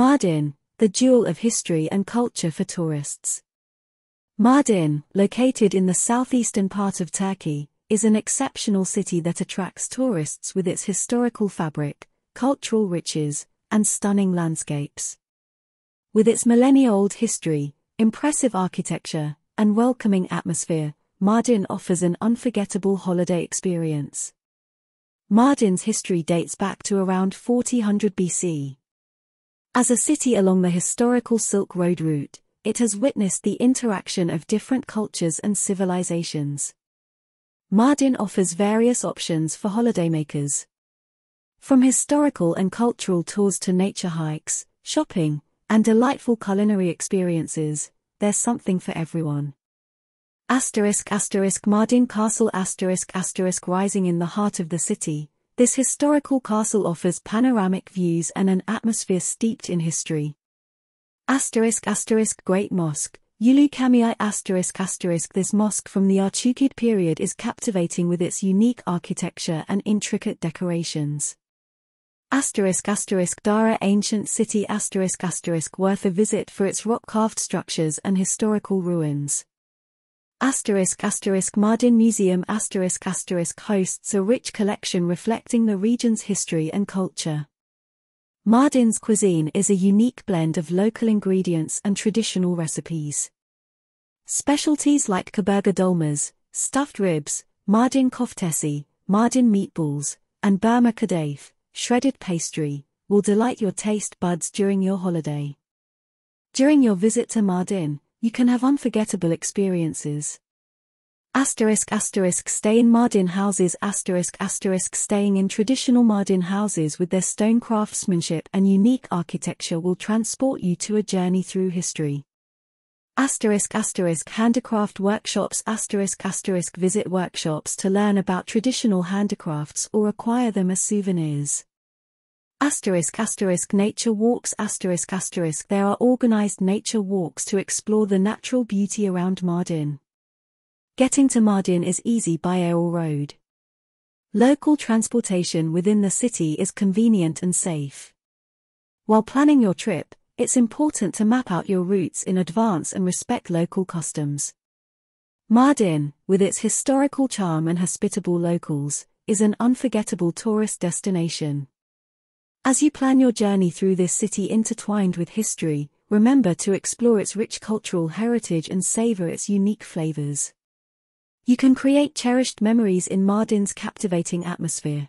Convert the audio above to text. Mardin, the jewel of history and culture for tourists. Mardin, located in the southeastern part of Turkey, is an exceptional city that attracts tourists with its historical fabric, cultural riches, and stunning landscapes. With its millennia-old history, impressive architecture, and welcoming atmosphere, Mardin offers an unforgettable holiday experience. Mardin's history dates back to around 1400 BC. As a city along the historical Silk Road route, it has witnessed the interaction of different cultures and civilizations. Mardin offers various options for holidaymakers. From historical and cultural tours to nature hikes, shopping, and delightful culinary experiences, there's something for everyone. *** Mardin Castle *** Rising in the heart of the city, this historical castle offers panoramic views and an atmosphere steeped in history. *** Great Mosque, Ulu Camii *** This mosque from the Artukid period is captivating with its unique architecture and intricate decorations. *** Dara Ancient City *** Worth a visit for its rock-carved structures and historical ruins. *** Mardin Museum *** hosts a rich collection reflecting the region's history and culture. Mardin's cuisine is a unique blend of local ingredients and traditional recipes. Specialties like Kaburga Dolmas, stuffed ribs, Mardin Koftesi, Mardin meatballs, and Burma Kadaif, shredded pastry, will delight your taste buds during your holiday. During your visit to Mardin, you can have unforgettable experiences. *** Stay in Mardin houses *** Staying in traditional Mardin houses with their stone craftsmanship and unique architecture will transport you to a journey through history. *** Handicraft workshops *** Visit workshops to learn about traditional handicrafts or acquire them as souvenirs. *** Nature walks *** There are organized nature walks to explore the natural beauty around Mardin. Getting to Mardin is easy by air or road. Local transportation within the city is convenient and safe. While planning your trip, it's important to map out your routes in advance and respect local customs. Mardin, with its historical charm and hospitable locals, is an unforgettable tourist destination. As you plan your journey through this city intertwined with history, remember to explore its rich cultural heritage and savor its unique flavors. You can create cherished memories in Mardin's captivating atmosphere.